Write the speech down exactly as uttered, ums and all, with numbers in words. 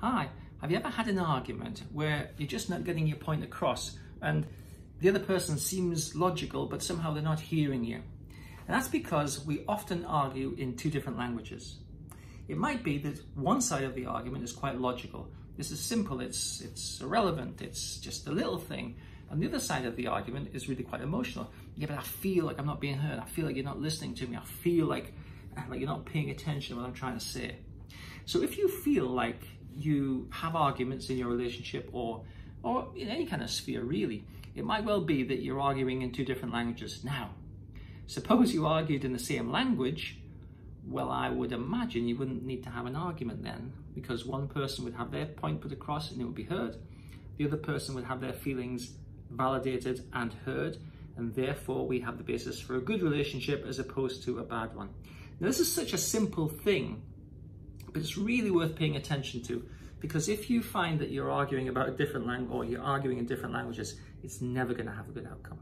Hi, have you ever had an argument where you're just not getting your point across and the other person seems logical, but somehow they're not hearing you? And that's because we often argue in two different languages. It might be that one side of the argument is quite logical. This is simple, it's, it's irrelevant, it's just a little thing. And the other side of the argument is really quite emotional. Yeah, but I feel like I'm not being heard. I feel like you're not listening to me. I feel like, like you're not paying attention to what I'm trying to say. So if you feel like you have arguments in your relationship or, or in any kind of sphere really, it might well be that you're arguing in two different languages. Now, suppose you argued in the same language, well, I would imagine you wouldn't need to have an argument then, because one person would have their point put across and it would be heard. The other person would have their feelings validated and heard, and therefore we have the basis for a good relationship as opposed to a bad one. Now, this is such a simple thing, but it's really worth paying attention to, because if you find that you're arguing about a different language or you're arguing in different languages, it's never going to have a good outcome.